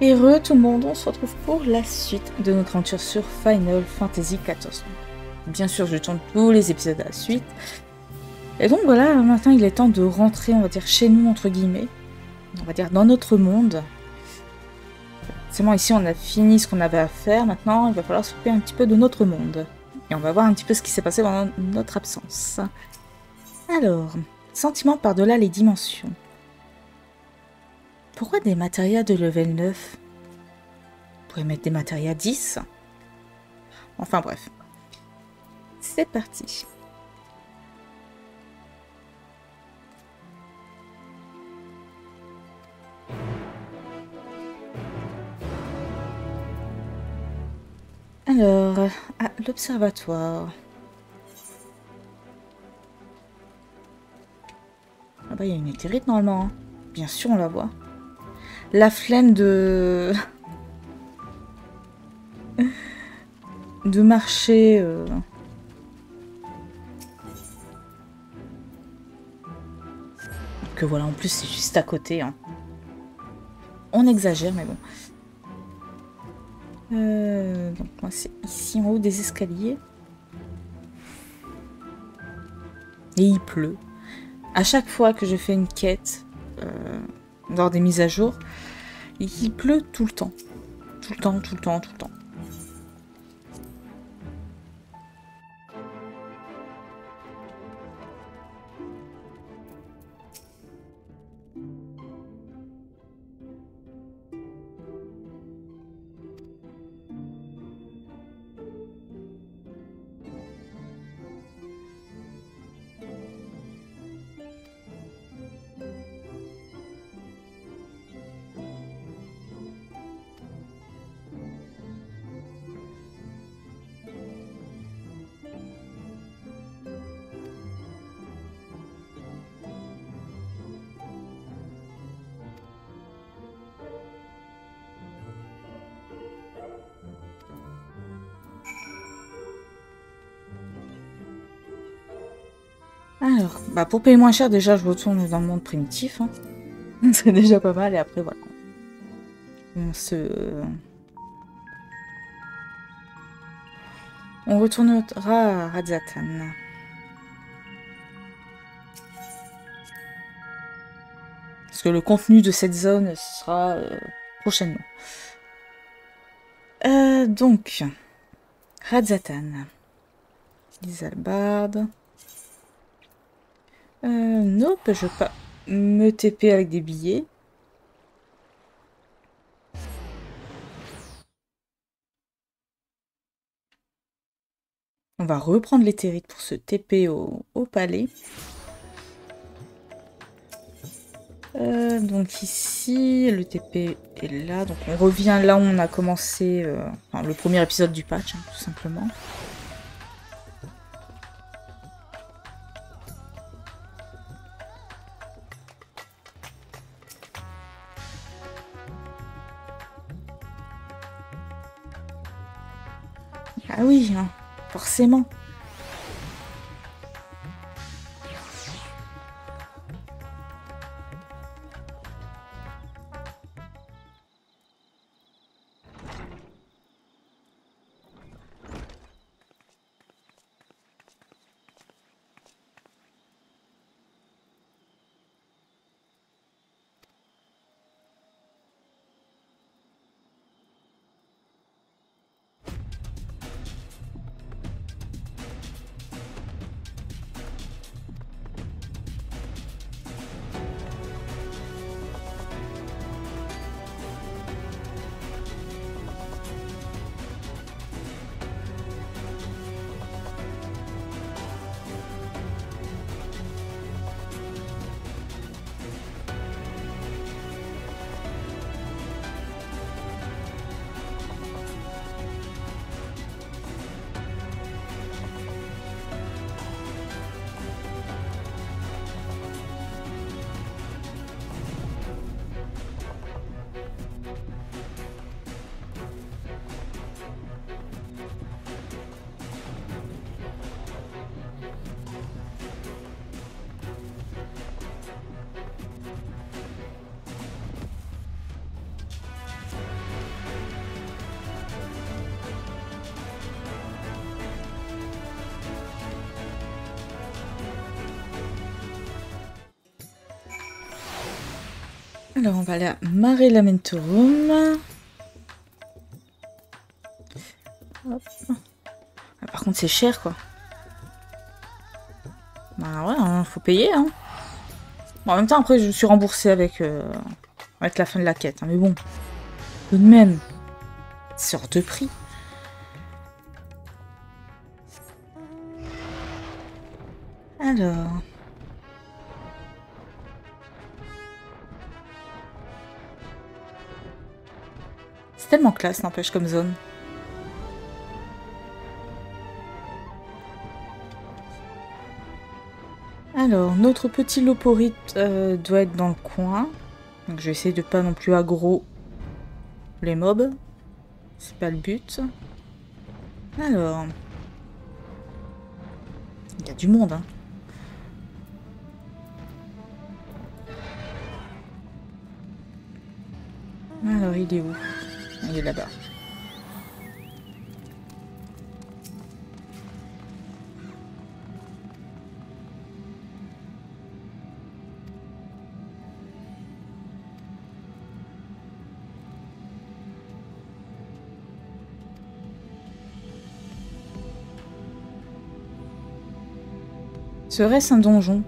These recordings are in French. Et re tout le monde, on se retrouve pour la suite de notre aventure sur Final Fantasy XIV. Bien sûr, je tourne tous les épisodes à la suite. Et donc voilà, maintenant il est temps de rentrer, on va dire, chez nous, entre guillemets. On va dire dans notre monde. C'est bon, ici on a fini ce qu'on avait à faire, maintenant il va falloir s'occuper un petit peu de notre monde. Et on va voir un petit peu ce qui s'est passé pendant notre absence. Alors, sentiment par-delà les dimensions. Pourquoi des matérias de level 9 ? On pourrait mettre des matérias 10 ? Enfin bref. C'est parti. Alors, à l'observatoire. Ah bah il y a une éthérite normalement. Hein. Bien sûr on la voit. La flemme de marcher. Que voilà, en plus c'est juste à côté. Hein. On exagère, mais bon. Donc moi c'est ici en haut des escaliers. Et il pleut. À chaque fois que je fais une quête. Lors des mises à jour, il pleut tout le temps. Tout le temps, tout le temps, tout le temps. Alors, bah pour payer moins cher, déjà, je retourne dans le monde primitif. Hein. C'est déjà pas mal. Et après, voilà. On retournera à Radz-at-Han. Parce que le contenu de cette zone sera prochainement. Donc, Radz-at-Han. Les albardes. Nope, je veux pas me TP avec des billets. On va reprendre l'éthérite pour se TP au palais. Donc ici, le TP est là. Donc on revient là où on a commencé enfin, le premier épisode du patch, hein, tout simplement. Ah oui, hein, forcément. Alors on va aller à Mare Lamentorum. Ah, par contre c'est cher quoi. Bah ouais, hein, faut payer hein. Bon, en même temps après je suis remboursée avec la fin de la quête, hein, mais bon. Tout de même. Sorte de prix. Alors. C'est tellement classe, n'empêche, comme zone. Alors, notre petit loporite doit être dans le coin. Donc je vais essayer de pas non plus aggro les mobs. C'est pas le but. Alors. Il y a du monde, hein. Alors, il est où? Il est là-bas. Serait-ce un donjon?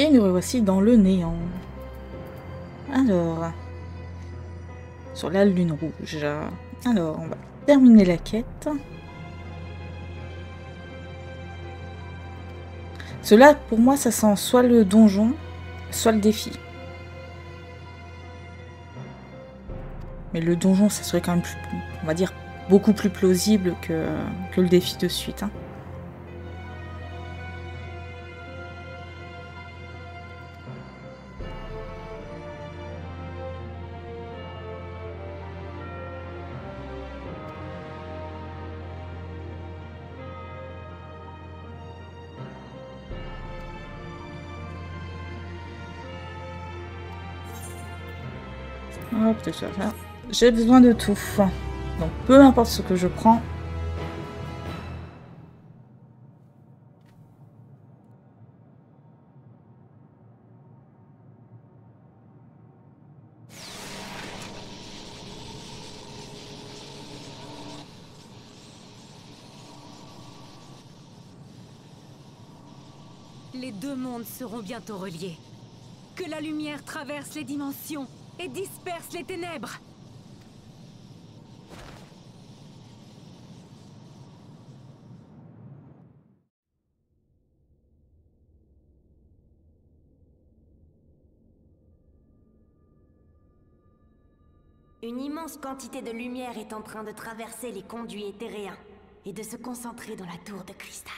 Et nous revoici dans le néant. Alors, sur la lune rouge. Alors, on va terminer la quête. Cela, pour moi, ça sent soit le donjon, soit le défi. Mais le donjon, ça serait quand même, on va dire, beaucoup plus plausible que le défi de suite, hein. J'ai besoin de tout. Donc peu importe ce que je prends. Les deux mondes seront bientôt reliés. Que la lumière traverse les dimensions et disperse les ténèbres. Une immense quantité de lumière est en train de traverser les conduits éthéréens et de se concentrer dans la tour de cristal.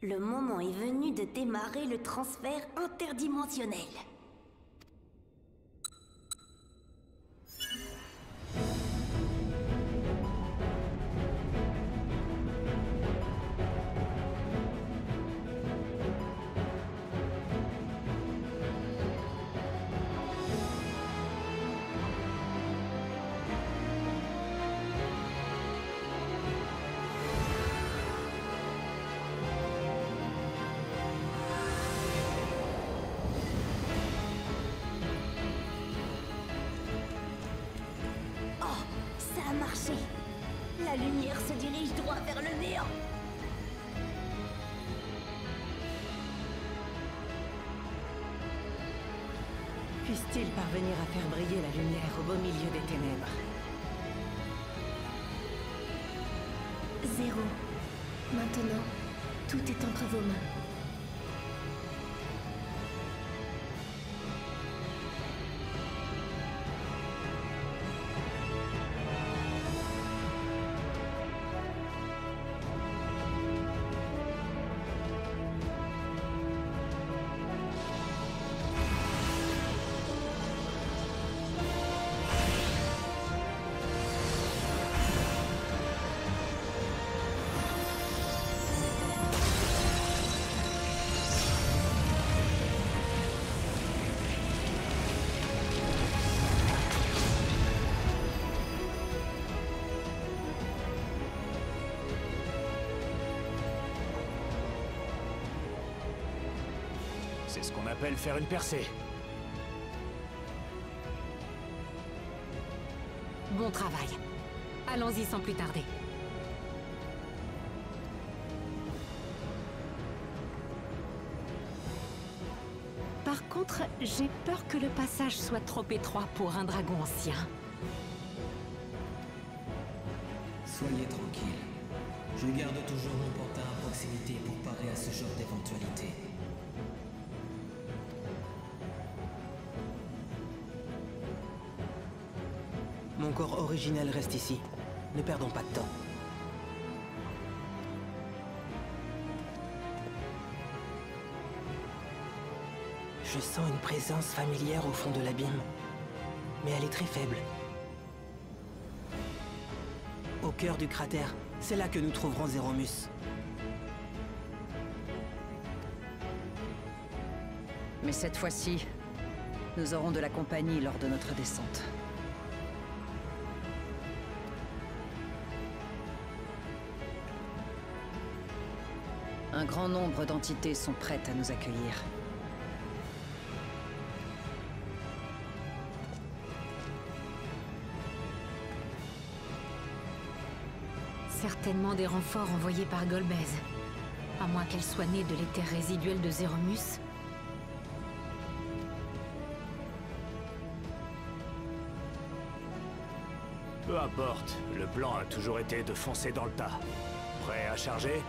Le moment est venu de démarrer le transfert interdimensionnel. La lumière se dirige droit vers le néant. puisse-t-il parvenir à faire briller la lumière au beau milieu des ténèbres? Zéro. Maintenant, tout est entre vos mains. C'est ce qu'on appelle faire une percée. Bon travail. Allons-y sans plus tarder. Par contre, j'ai peur que le passage soit trop étroit pour un dragon ancien. Soyez tranquille. Je garde toujours mon pantin à proximité pour parer à ce genre d'éventualité. Mon corps originel reste ici. Ne perdons pas de temps. Je sens une présence familière au fond de l'abîme, mais elle est très faible. Au cœur du cratère, c'est là que nous trouverons Zéromus. Mais cette fois-ci, nous aurons de la compagnie lors de notre descente. Un grand nombre d'entités sont prêtes à nous accueillir. Certainement des renforts envoyés par Golbez. À moins qu'elle soit née de l'éther résiduel de Zéromus. Peu importe, le plan a toujours été de foncer dans le tas. Prêt à charger ?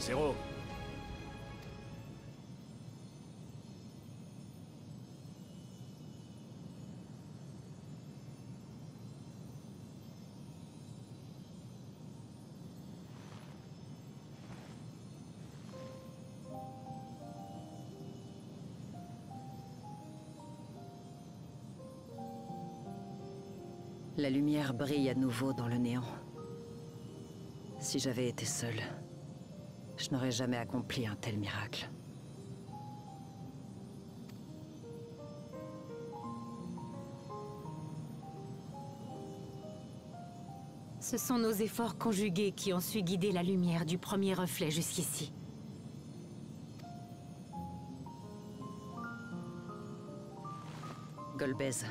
Zéro. La lumière brille à nouveau dans le néant. Si j'avais été seule... je n'aurais jamais accompli un tel miracle. Ce sont nos efforts conjugués qui ont su guider la lumière du premier reflet jusqu'ici. Golbez,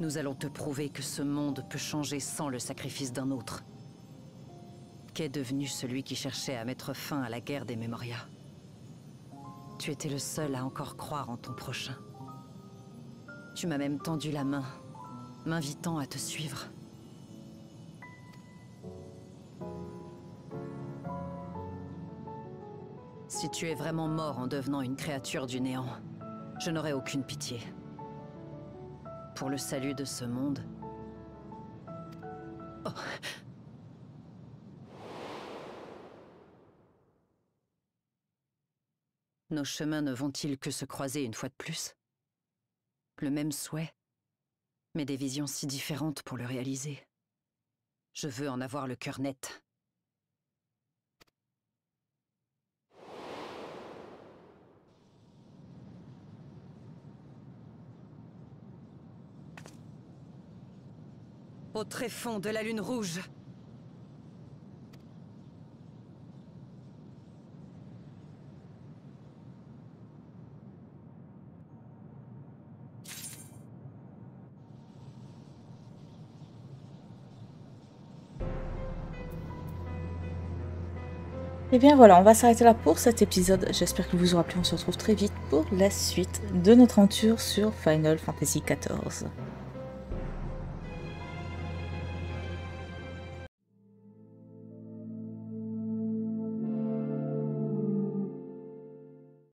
nous allons te prouver que ce monde peut changer sans le sacrifice d'un autre. Qu'est devenu celui qui cherchait à mettre fin à la guerre des Mémorias? Tu étais le seul à encore croire en ton prochain. Tu m'as même tendu la main, m'invitant à te suivre. Si tu es vraiment mort en devenant une créature du néant, je n'aurai aucune pitié. Pour le salut de ce monde... Oh. Nos chemins ne vont-ils que se croiser une fois de plus? Le même souhait, mais des visions si différentes pour le réaliser. Je veux en avoir le cœur net. Au tréfonds de la lune rouge! Et bien voilà, on va s'arrêter là pour cet épisode. J'espère qu'il vous aura plu. On se retrouve très vite pour la suite de notre aventure sur Final Fantasy XIV.